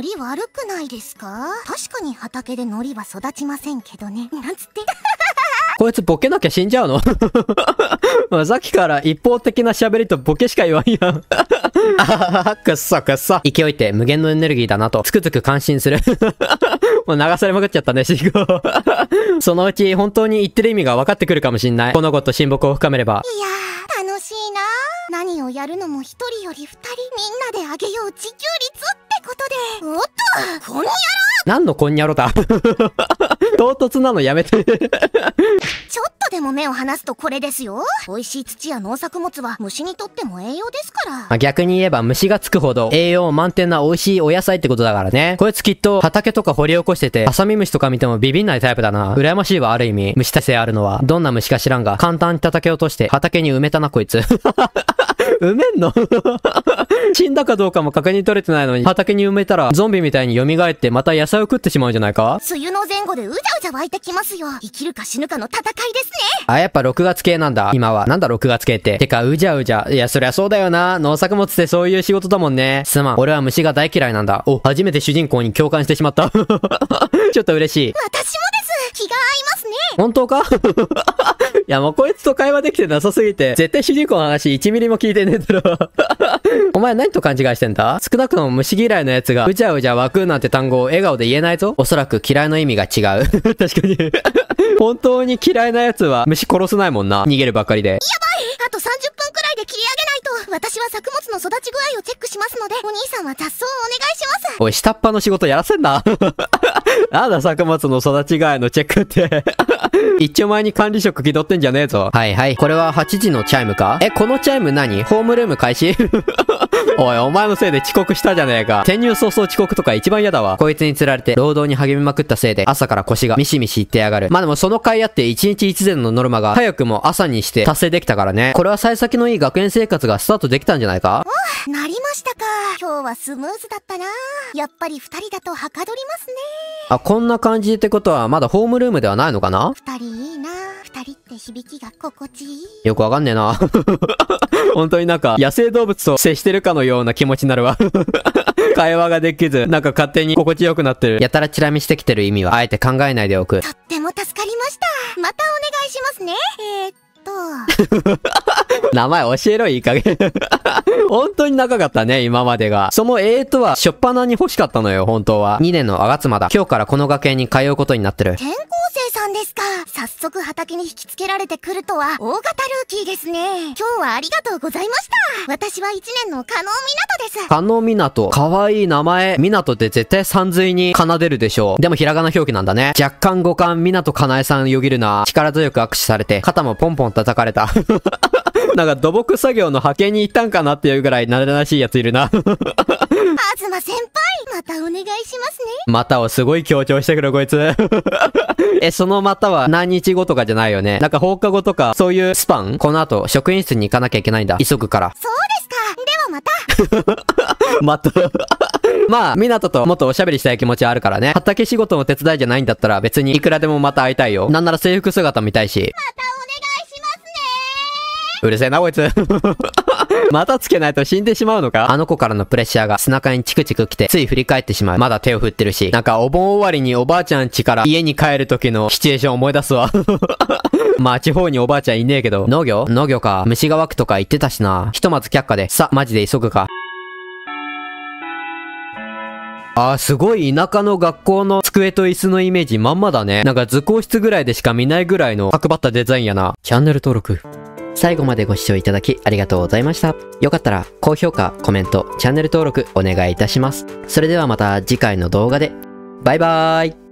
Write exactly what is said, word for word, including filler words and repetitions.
海苔悪くないですか？確かに畑で海苔は育ちませんけどね。なんつって。こいつボケなきゃ死んじゃうのまあさっきから一方的な喋りとボケしか言わんやんあはは、くっそくっそ。勢いって無限のエネルギーだなとつくづく感心するもう流されまくっちゃったね、シンゴそのうち本当に言ってる意味が分かってくるかもしんない。この子と親睦を深めれば。いやー、楽しいな。何をやるのも一人より二人みんなであげよう自給率ってことで。おっと、こんにゃろ。何のこんにゃろだ唐突なのやめてちょっとでも目を離すとこれですよ。美味しい土や農作物は虫にとっても栄養ですから。逆に言えば虫がつくほど栄養満点な美味しいお野菜ってことだからね。こいつきっと畑とか掘り起こしててハサミムシとか見てもビビんないタイプだな。羨ましいわ。ある意味虫耐性あるのはどんな虫か知らんが簡単に叩き落として畑に埋めたなこいつ埋めんの死んだかどうかも確認取れてないのに畑に埋めたらゾンビみたいに蘇ってまた野菜を食ってしまうんじゃないか。梅雨の前後でうじゃうじゃ湧いてきますよ。生きるか死ぬかの戦いですね。あ、やっぱろくがつ系なんだ今は。なんだろくがつ系って。てかうじゃうじゃ、いやそりゃそうだよな。農作物ってそういう仕事だもんね。すまん、俺は虫が大嫌いなんだ。お、初めて主人公に共感してしまったちょっと嬉しい。私もです。気が合いますね。本当かいやもうこいつと会話できてなさすぎて絶対主人公の話いちミリも聞いてねえだろお前何と勘違いしてんだ。少なくとも虫嫌いのやつがうじゃうじゃ湧くなんて単語を笑顔で言えないぞ。おそらく嫌いの意味が違う確かに本当に嫌いなやつは虫殺せないもんな。逃げるばっかりで。やばい、あとさんじゅっぷんくらいで切り上げないと。私は作物の育ち具合をチェックしますのでお兄さんは雑草をお願いします。おい、下っ端の仕事やらせんななんだ作物の育ち具合のチェックって一丁前に管理職気取ってんじゃねえぞ。はいはい、これははちじのチャイムか。え、このチャイム何？ホームルーム開始おい、お前のせいで遅刻したじゃねえか。転入早々遅刻とか一番嫌だわ。こいつに釣られて労働に励みまくったせいで朝から腰がミシミシいってやがる。まあでもその甲斐あって一日一膳のノルマが早くも朝にして達成できたからね。これは幸先のいい学園生活がスタートできたんじゃないか。お、なりましたか。今日はスムーズだったな。やっぱり二人だとはかどりますね。あ、こんな感じってことはまだホームルームではないのかな。二人いいな。二人って響きが心地いい。よくわかんねえな本当になんか野生動物と接してるかのような気持ちになるわ会話ができずなんか勝手に心地よくなってる。やたらチラ見してきてる意味はあえて考えないでおく。とっても助かりました。またお願いしますね。えーっと名前教えろいい加減本当に長かったね今までが。そのええとはしょっぱなに欲しかったのよ本当は。にねんの吾妻だ。今日からこの学園に通うことになってる。転校生さんですか。早速畑に引きつけられてくるとは大型ルーキーですね。今日はありがとうございました。私はいちねんの加納ミナトです。加納ミナト、かわいい名前。ミナトって絶対さんずいに奏でるでしょう。でもひらがな表記なんだね。若干五感ミナトかなえさんよぎるな。力強く握手されて肩もポンポン叩かれたなんか土木作業の派遣に行ったんかなっていうぐらい慣れなしいやついるな。東先輩、またお願いしますね。またをすごい強調してくるこいつえ、そのまたは何日後とかじゃないよね。なんか放課後とかそういうスパン。この後職員室に行かなきゃいけないんだ。急ぐから。そうですか。ではまたまたまあ、ミナトともっとおしゃべりしたい気持ちはあるからね。畑仕事の手伝いじゃないんだったら別にいくらでもまた会いたいよ。なんなら制服姿見たいし。またうるせえなこいつまたつけないと死んでしまうのか。あの子からのプレッシャーが背中にチクチク来てつい振り返ってしまう。まだ手を振ってるし。なんかお盆終わりにおばあちゃん家から家に帰る時のシチュエーション思い出すわまあ地方におばあちゃんいねえけど。農業農業か。虫が湧くとか言ってたしな。ひとまず却下で。さ、マジで急ぐか。あー、すごい田舎の学校の机と椅子のイメージまんまだね。なんか図工室ぐらいでしか見ないぐらいの角張ったデザインやな。チャンネル登録最後までご視聴いただきありがとうございました。よかったら高評価、コメント、チャンネル登録お願いいたします。それではまた次回の動画で。バイバーイ。